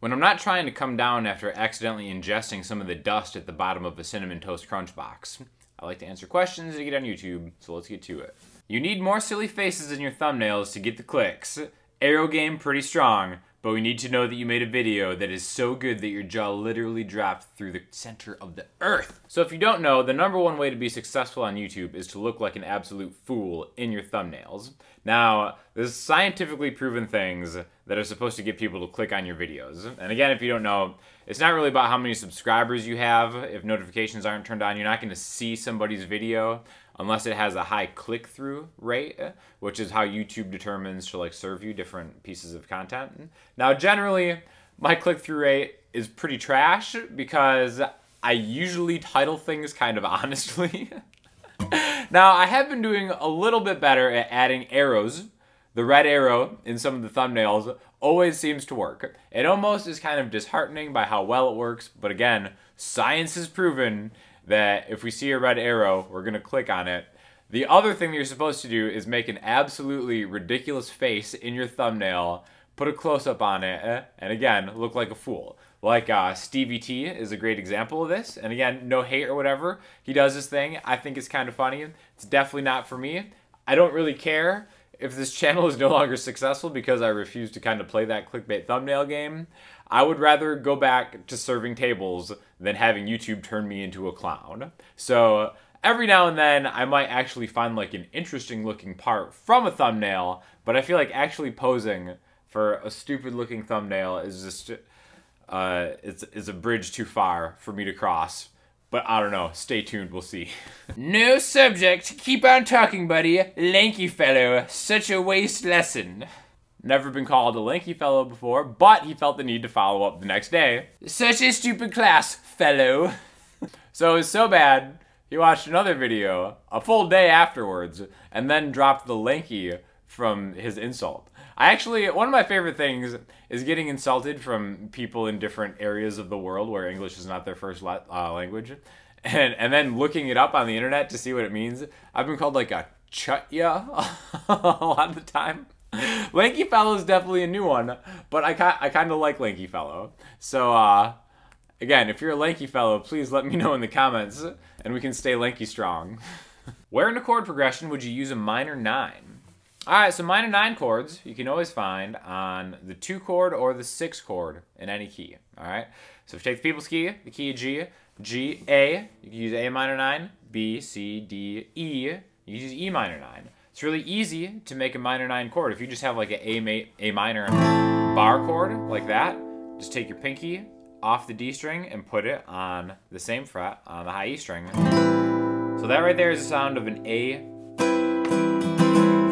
When I'm not trying to come down after accidentally ingesting some of the dust at the bottom of the Cinnamon Toast Crunch box. I like to answer questions that I get on YouTube, so let's get to it. You need more silly faces in your thumbnails to get the clicks. Arrow game pretty strong, but we need to know that you made a video that is so good that your jaw literally dropped through the center of the earth. So if you don't know, the #1 way to be successful on YouTube is to look like an absolute fool in your thumbnails. Now, there's scientifically proven things that are supposed to get people to click on your videos. And again, if you don't know, it's not really about how many subscribers you have. If notifications aren't turned on, you're not gonna see somebody's video unless it has a high click-through rate, which is how YouTube determines to like serve you different pieces of content. Now, generally, my click-through rate is pretty trash because I usually title things kind of honestly. Now, I have been doing a little bit better at adding arrows. The red arrow in some of the thumbnails always seems to work. It almost is kind of disheartening by how well it works, but again, science has proven that if we see a red arrow, we're gonna click on it. The other thing that you're supposed to do is make an absolutely ridiculous face in your thumbnail, put a close-up on it, and again, look like a fool. Like Stevie T is a great example of this, and again, no hate or whatever. He does this thing, I think it's kind of funny. It's definitely not for me. I don't really care if this channel is no longer successful because I refuse to kind of play that clickbait thumbnail game. I would rather go back to serving tables than having YouTube turn me into a clown. So every now and then I might actually find like an interesting looking part from a thumbnail, but I feel like actually posing for a stupid looking thumbnail is just, it's a bridge too far for me to cross. But I don't know, stay tuned, we'll see. No subject, keep on talking, buddy. Lanky fellow, such a waste lesson. Never been called a lanky fellow before, but he felt the need to follow up the next day. Such a stupid class, fellow. So it was so bad, he watched another video a full day afterwards and then dropped the lanky from his insult. One of my favorite things is getting insulted from people in different areas of the world where English is not their first language. And then looking it up on the internet to see what it means. I've been called like a chutya a lot of the time. Lanky fellow is definitely a new one, but I kind of like lanky fellow. So again, if you're a lanky fellow, please let me know in the comments and we can stay lanky strong. Where in a chord progression would you use a minor 9? All right, so minor 9 chords you can always find on the 2 chord or the 6 chord in any key, all right? So if you take the people's key, the key of G, G, A, you can use A minor 9, B, C, D, E, you can use E minor 9. It's really easy to make a minor 9 chord. If you just have like an A minor bar chord like that, just take your pinky off the D string and put it on the same fret on the high E string. So that right there is the sound of an A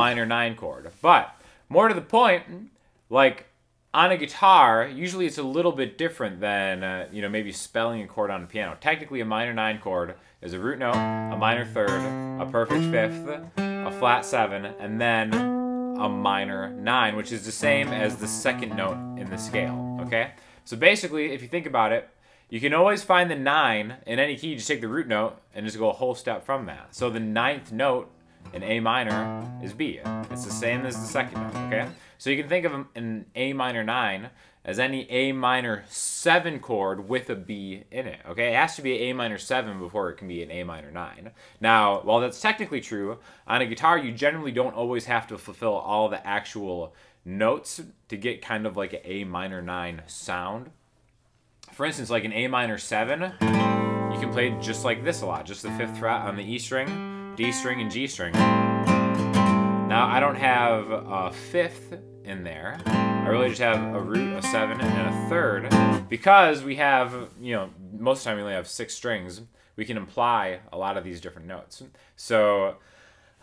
minor 9 chord. But more to the point, like on a guitar, usually it's a little bit different than you know, maybe spelling a chord on a piano. Technically, a minor 9 chord is a root note, a minor 3rd, a perfect 5th, a flat 7, and then a minor 9, which is the same as the 2nd note in the scale. Okay, so basically, if you think about it, you can always find the 9 in any key. You just take the root note and just go a whole step from that. So the 9th note an A minor is B. It's the same as the 2nd note, okay? So you can think of an A minor 9 as any A minor 7 chord with a B in it, okay? It has to be an A minor 7 before it can be an A minor 9. Now, while that's technically true, on a guitar you generally don't always have to fulfill all the actual notes to get kind of like an A minor 9 sound. For instance, like an A minor 7, you can play just like this a lot, just the 5th fret on the E string, D string and G string. Now I don't have a 5th in there. I really just have a root, a 7, and a 3rd. Because we have, you know, most of the time we only have 6 strings, we can imply a lot of these different notes. So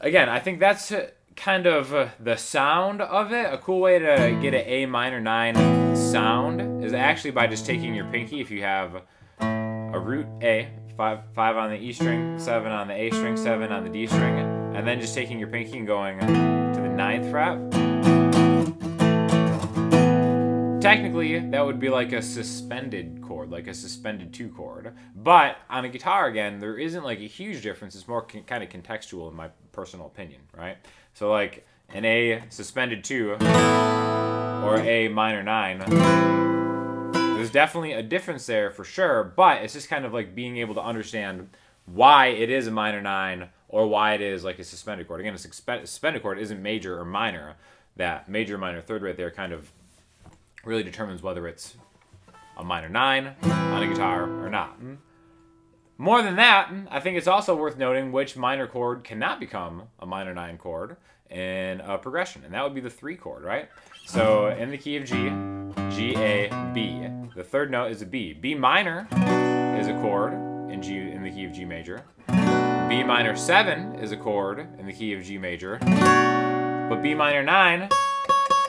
again, I think that's kind of the sound of it. A cool way to get an A minor 9 sound is actually by just taking your pinky, if you have a root A, 5 on the E string, 7 on the A string, 7 on the D string, and then just taking your pinky and going to the 9th fret. Technically, that would be like a suspended chord, like a suspended 2 chord. But on a guitar, again, there isn't like a huge difference. It's more kind of contextual in my personal opinion, right? So like an A suspended 2 or A minor 9 definitely a difference there for sure, but it's just kind of like being able to understand why it is a minor 9 or why it is like a suspended chord. Again, a suspended chord isn't major or minor. That major minor third right there kind of really determines whether it's a minor 9 on a guitar or not. More than that, I think it's also worth noting which minor chord cannot become a minor 9 chord in a progression, and that would be the 3 chord, right? So in the key of G, G, A, B. The third note is a B. B minor is a chord in G in the key of G major. B minor 7 is a chord in the key of G major, but B minor 9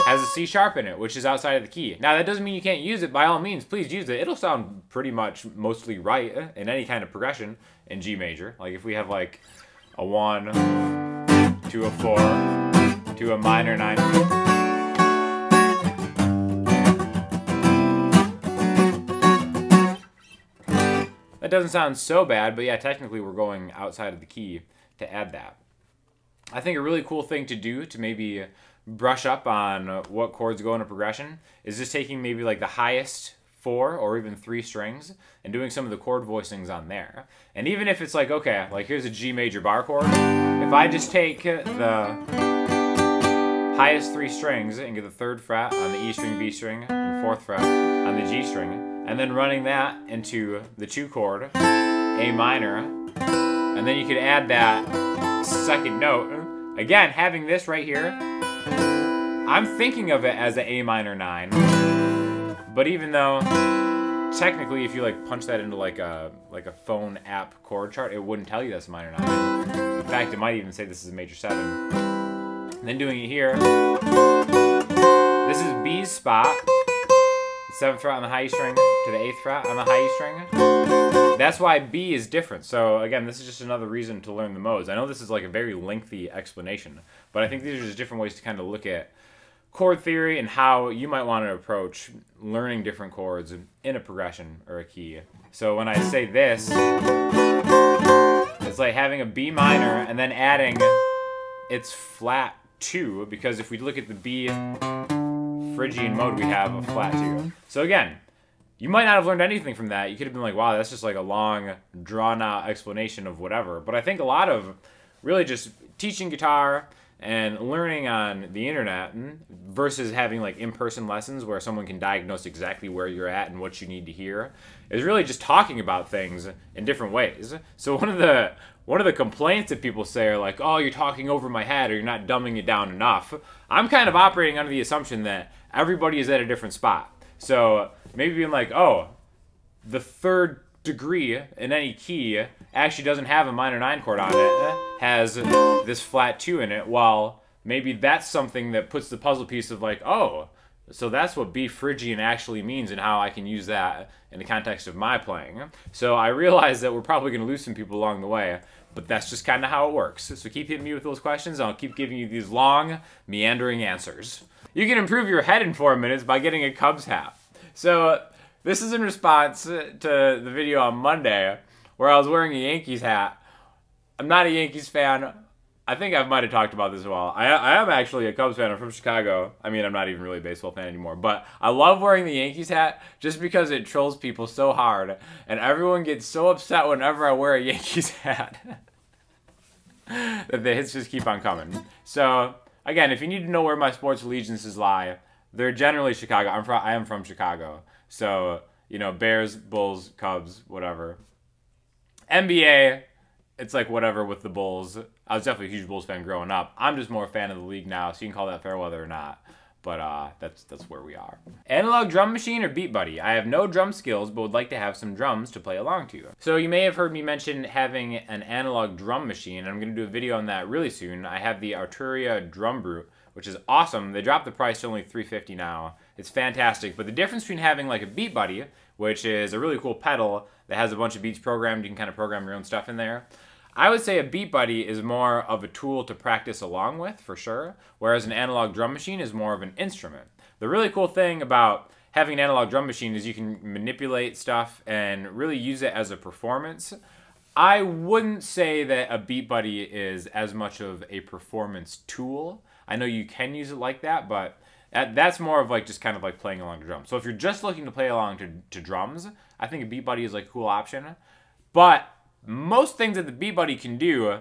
has a C sharp in it, which is outside of the key. Now that doesn't mean you can't use it. By all means, please use it. It'll sound pretty much mostly right in any kind of progression in G major. Like if we have like a 1 to a 4 to a minor 9. That doesn't sound so bad, but yeah, technically we're going outside of the key to add that. I think a really cool thing to do to maybe brush up on what chords go in a progression is just taking maybe like the highest 4 or even 3 strings and doing some of the chord voicings on there. And even if it's like, okay, like here's a G major bar chord, if I just take the highest 3 strings and get the 3rd fret on the E string, B string, and 4th fret on the G string, and then running that into the 2 chord, A minor, and then you could add that 2nd note. Again, having this right here, I'm thinking of it as an A minor 9, but even though technically if you like punch that into like a phone app chord chart, it wouldn't tell you that's a minor 9. In fact, it might even say this is a major 7. And then doing it here, this is B's spot, 7th fret on the high E string to the 8th fret on the high E string. That's why B is different. So again, this is just another reason to learn the modes. I know this is like a very lengthy explanation, but I think these are just different ways to kind of look at chord theory and how you might want to approach learning different chords in a progression or a key. So when I say this, it's like having a B minor and then adding its flat 2, because if we look at the B Phrygian mode, we have a flat 2. So again, you might not have learned anything from that. You could have been like, wow, that's just like a long, drawn-out explanation of whatever. But I think a lot of really just teaching guitar and learning on the internet versus having like in-person lessons where someone can diagnose exactly where you're at and what you need to hear is really just talking about things in different ways. So one of the complaints that people say are like, oh, you're talking over my head, or you're not dumbing it down enough. I'm kind of operating under the assumption that everybody is at a different spot. So maybe being like, oh, the 3rd degree in any key actually doesn't have a minor 9 chord on it, has this flat 2 in it, while maybe that's something that puts the puzzle piece of like, oh, so that's what B Phrygian actually means and how I can use that in the context of my playing. So I realize that we're probably going to lose some people along the way, but that's just kind of how it works. So keep hitting me with those questions, and I'll keep giving you these long, meandering answers. You can improve your head in 4 minutes by getting a Cubs hat. So this is in response to the video on Monday where I was wearing a Yankees hat. I'm not a Yankees fan. I think I might have talked about this as well. I am actually a Cubs fan. I'm from Chicago. I mean, I'm not even really a baseball fan anymore, but I love wearing the Yankees hat just because it trolls people so hard, and everyone gets so upset whenever I wear a Yankees hat that the hits just keep on coming. So again, if you need to know where my sports allegiances lie, they're generally Chicago. I am from Chicago. So, you know, Bears, Bulls, Cubs, whatever. NBA, it's like whatever with the Bulls. I was definitely a huge Bulls fan growing up. I'm just more a fan of the league now, so you can call that fair weather or not. But that's where we are. Analog drum machine or BeatBuddy? I have no drum skills, but would like to have some drums to play along to. So you may have heard me mention having an analog drum machine, and I'm going to do a video on that really soon. I have the Arturia DrumBrute, which is awesome. They dropped the price to only $350 now. It's fantastic. But the difference between having like a BeatBuddy, which is a really cool pedal that has a bunch of beats programmed, you can kind of program your own stuff in there. I would say a BeatBuddy is more of a tool to practice along with, for sure, whereas an analog drum machine is more of an instrument. The really cool thing about having an analog drum machine is you can manipulate stuff and really use it as a performance. I wouldn't say that a BeatBuddy is as much of a performance tool. I know you can use it like that, but That's more of like just kind of like playing along to drums. So if you're just looking to play along to drums, I think a BeatBuddy is like a cool option. But most things that the BeatBuddy can do,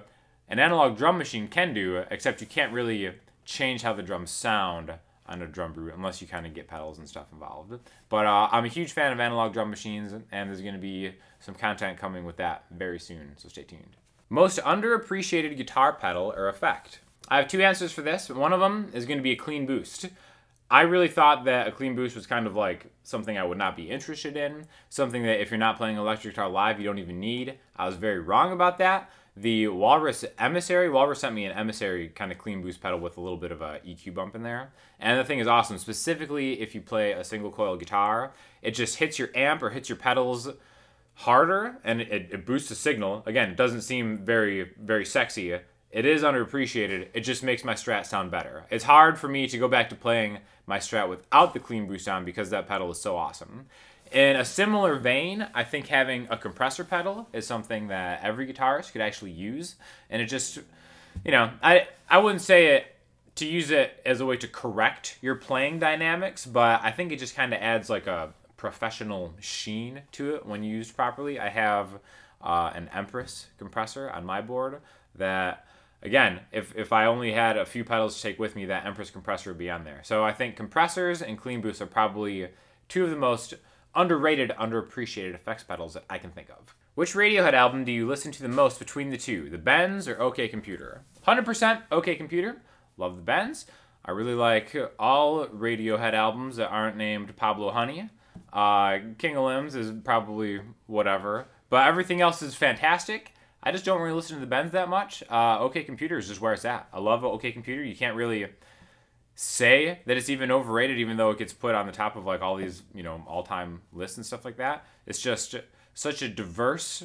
an analog drum machine can do, except you can't really change how the drums sound on a DrumBrute unless you kind of get pedals and stuff involved. But I'm a huge fan of analog drum machines, and there's going to be some content coming with that very soon, so stay tuned. Most underappreciated guitar pedal or effect. I have two answers for this. One of them is going to be a clean boost. I really thought that a clean boost was kind of like something I would not be interested in, something that if you're not playing electric guitar live, you don't even need. I was very wrong about that. The Walrus Emissary, Walrus sent me an Emissary kind of clean boost pedal with a little bit of a EQ bump in there. And the thing is awesome, specifically if you play a single coil guitar, it just hits your amp or hits your pedals harder and it boosts the signal. Again, it doesn't seem very, very sexy. It is underappreciated. It just makes my Strat sound better. It's hard for me to go back to playing my Strat without the clean boost on because that pedal is so awesome. In a similar vein, I think having a compressor pedal is something that every guitarist could actually use. And it just, you know, I wouldn't say it to use it as a way to correct your playing dynamics, but I think it just kind of adds like a professional sheen to it when used properly. I have an Empress compressor on my board that, again, if I only had a few pedals to take with me, that Empress compressor would be on there. So I think compressors and clean boosts are probably two of the most underrated, underappreciated effects pedals that I can think of. Which Radiohead album do you listen to the most between the two? The Bends or OK Computer? 100% OK Computer. Love the Bends. I really like all Radiohead albums that aren't named Pablo Honey. King of Limbs is probably whatever. But everything else is fantastic. I just don't really listen to the Bends that much. OK Computer is just where it's at. I love OK Computer. You can't really say that it's even overrated, even though it gets put on the top of like all these, you know, all-time lists and stuff like that. It's just such a diverse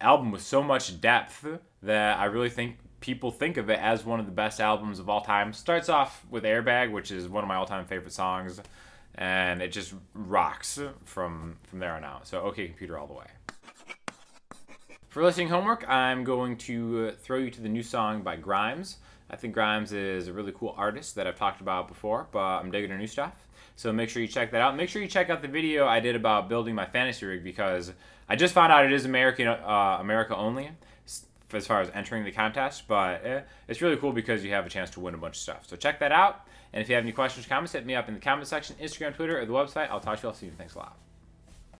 album with so much depth that I really think people think of it as one of the best albums of all time. Starts off with Airbag, which is one of my all-time favorite songs, and it just rocks from there on out. So OK Computer all the way. For listening homework, I'm going to throw you to the new song by Grimes. I think Grimes is a really cool artist that I've talked about before, but I'm digging her new stuff. So make sure you check that out. Make sure you check out the video I did about building my fantasy rig, because I just found out it is America only as far as entering the contest, but it's really cool because you have a chance to win a bunch of stuff. So check that out. And if you have any questions or comments, hit me up in the comment section, Instagram, Twitter, or the website. I'll talk to you all soon. Thanks a lot.